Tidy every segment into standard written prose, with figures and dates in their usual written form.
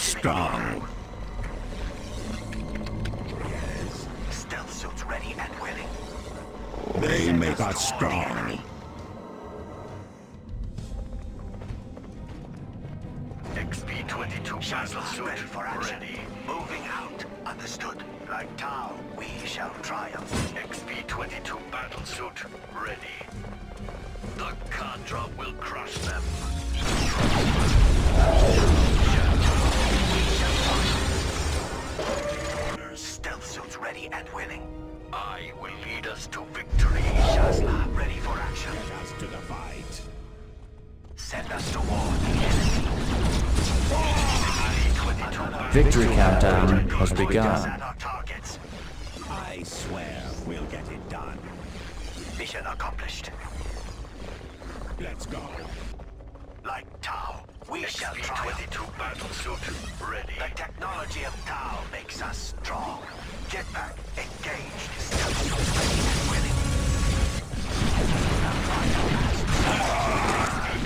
Strong. Yes. Stealth suits ready and willing. They make us strong. XP 22 Shazla suit ready. Moving out. Understood. Like Tau, we shall triumph. XP 22 battlesuit ready. The Khandra will crush them. Stealth suits ready and willing. I will lead us to victory. Shazla, ready for action. Lead us to the fight. Send us toward the enemy. Victory countdown has begun. I swear we'll get it done. Mission accomplished. Let's go. Like Tau, we shall triumph. XP 22 battlesuit ready. The technology of Tau makes us strong. Get back, engaged. XP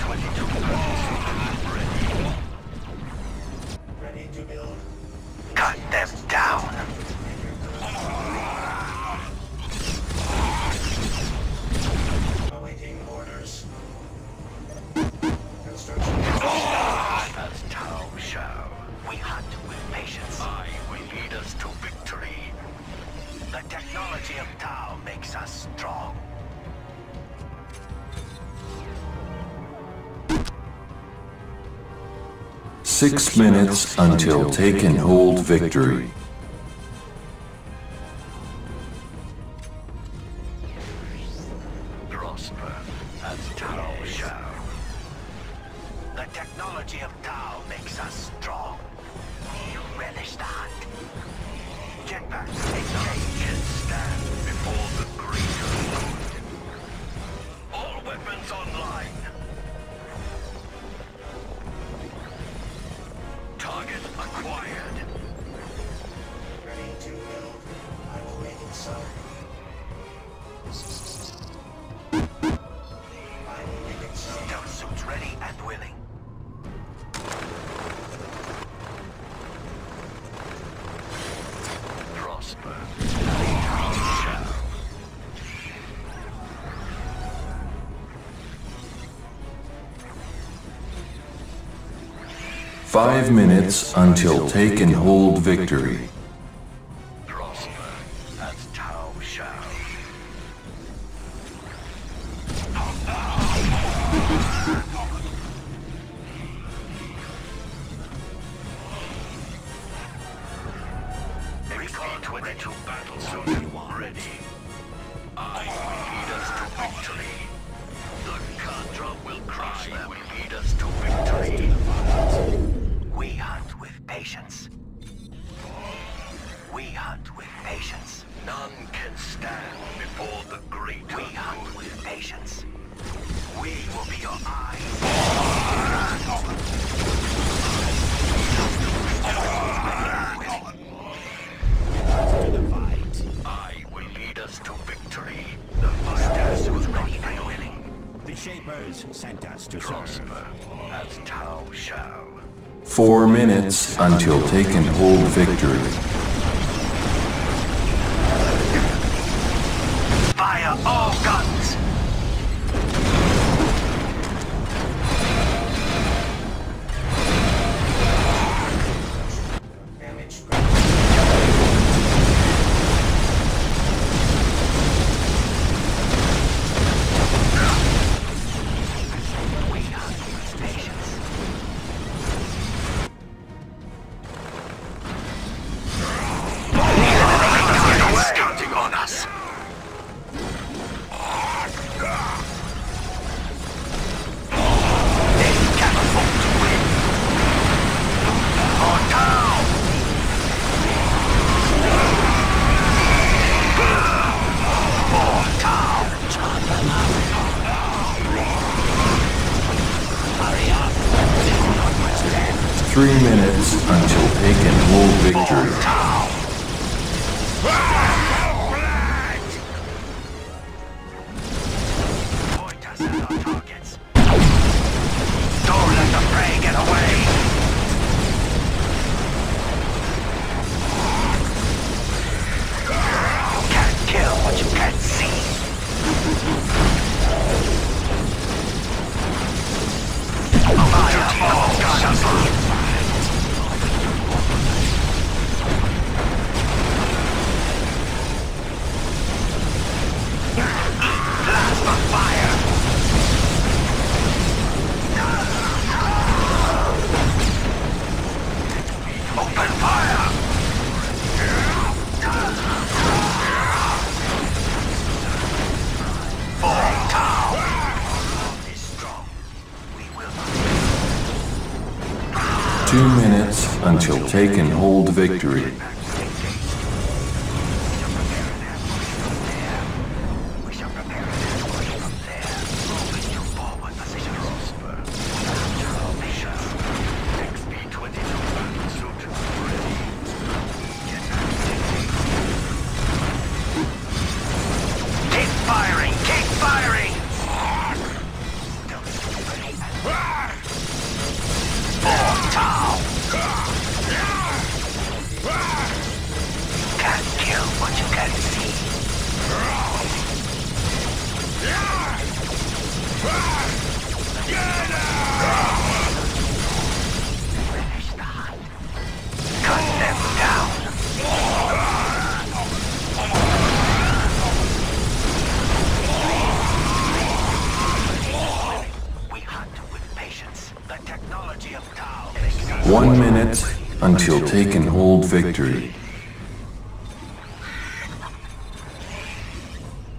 22 battlesuit ready. Ready to build. Cut them down. Awaiting orders. Construction. As Tau shall. We hunt with patience. I will lead us to victory. The technology of Tau makes us strong. Six minutes until take and hold victory. Prosper as Tau shall. The technology of Tau makes us strong. You relish the hunt. Get back, engage and stand before the greater load. All weapons online. Target acquired. Ready to build. I will wait inside. I will wait inside. Stealth suits ready and willing. Prosper. Five minutes until take and hold victory. Prosper as Tau shall. Recon 22 battlesuit ready. I will lead us to victory. The Khandra will crush them. I will lead us to victory. We hunt with patience. We hunt with patience. None can stand before the great. We hunt with patience. We will be your eyes. I will lead us to victory. The fighters will ready and willing. The Shapers sent us to prosper as Tau shall. 4 minutes until take and hold victory. Fire all guns! 2 minutes until take and hold victory. Until take and hold victory.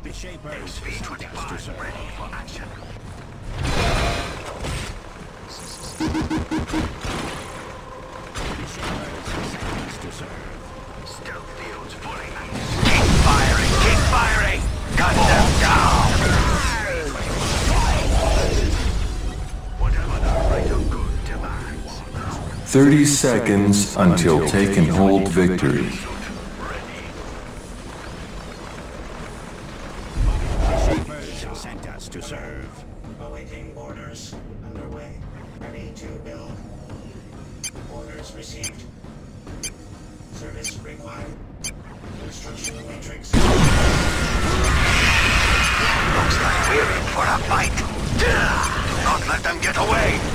XP 22 ready for action. Stealth fields fully active. Keep firing! Keep firing! Gun them down! Whatever the right of good demands. 30 seconds until take and hold victory. Looks like we're in for a fight. Do not let them get away.